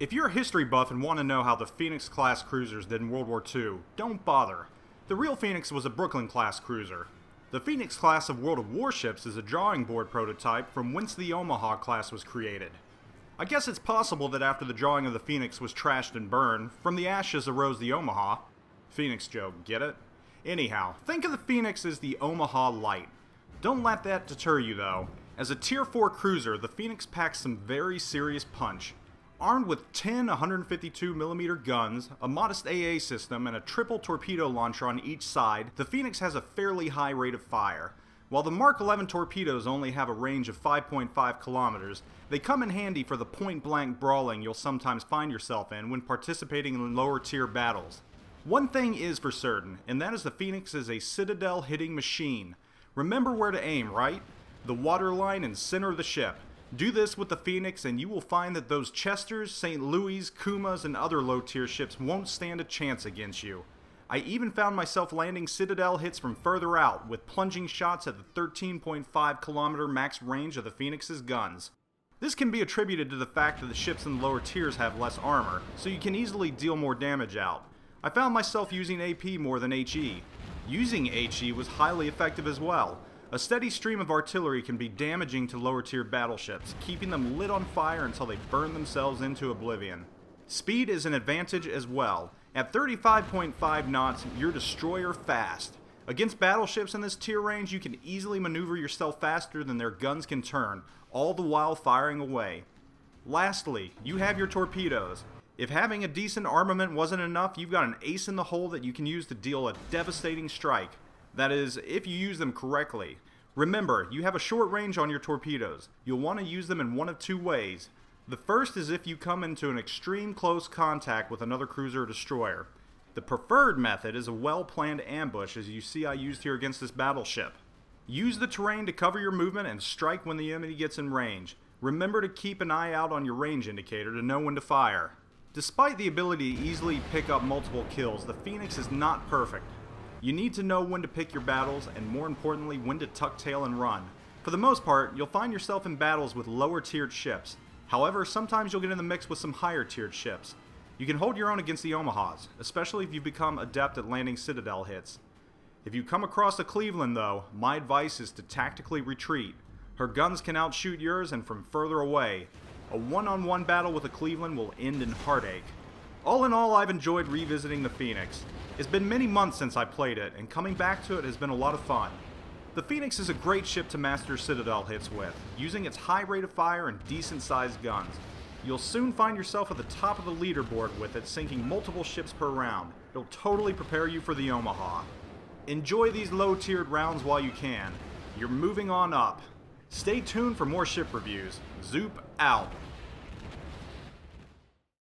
If you're a history buff and want to know how the Phoenix-class cruisers did in World War II, don't bother. The real Phoenix was a Brooklyn-class cruiser. The Phoenix-class of World of Warships is a drawing board prototype from whence the Omaha-class was created. I guess it's possible that after the drawing of the Phoenix was trashed and burned, from the ashes arose the Omaha. Phoenix joke, get it? Anyhow, think of the Phoenix as the Omaha Light. Don't let that deter you though. As a Tier 4 cruiser, the Phoenix packs some very serious punch. Armed with 10 152mm guns, a modest AA system, and a triple torpedo launcher on each side, the Phoenix has a fairly high rate of fire. While the Mark 11 torpedoes only have a range of 5.5 kilometers, they come in handy for the point-blank brawling you'll sometimes find yourself in when participating in lower-tier battles. One thing is for certain, and that is the Phoenix is a citadel-hitting machine. Remember where to aim, right? The waterline and center of the ship. Do this with the Phoenix and you will find that those Chesters, St. Louis, Kumas, and other low-tier ships won't stand a chance against you. I even found myself landing citadel hits from further out with plunging shots at the 13.5 kilometer max range of the Phoenix's guns. This can be attributed to the fact that the ships in the lower tiers have less armor, so you can easily deal more damage out. I found myself using AP more than HE. Using HE was highly effective as well. A steady stream of artillery can be damaging to lower tier battleships, keeping them lit on fire until they burn themselves into oblivion. Speed is an advantage as well. At 35.5 knots, you're destroyer fast. Against battleships in this tier range, you can easily maneuver yourself faster than their guns can turn, all the while firing away. Lastly, you have your torpedoes. If having a decent armament wasn't enough, you've got an ace in the hole that you can use to deal a devastating strike. That is, if you use them correctly. Remember, you have a short range on your torpedoes. You'll want to use them in one of two ways. The first is if you come into an extreme close contact with another cruiser or destroyer. The preferred method is a well-planned ambush, as you see I used here against this battleship. Use the terrain to cover your movement and strike when the enemy gets in range. Remember to keep an eye out on your range indicator to know when to fire. Despite the ability to easily pick up multiple kills, the Phoenix is not perfect. You need to know when to pick your battles, and more importantly, when to tuck tail and run. For the most part, you'll find yourself in battles with lower tiered ships. However, sometimes you'll get in the mix with some higher tiered ships. You can hold your own against the Omahas, especially if you become adept at landing citadel hits. If you come across a Cleveland though, my advice is to tactically retreat. Her guns can outshoot yours and from further away. A one-on-one battle with a Cleveland will end in heartache. All in all, I've enjoyed revisiting the Phoenix. It's been many months since I played it, and coming back to it has been a lot of fun. The Phoenix is a great ship to master citadel hits with, using its high rate of fire and decent sized guns. You'll soon find yourself at the top of the leaderboard with it, sinking multiple ships per round. It'll totally prepare you for the Omaha. Enjoy these low tiered rounds while you can. You're moving on up. Stay tuned for more ship reviews. Zoop out.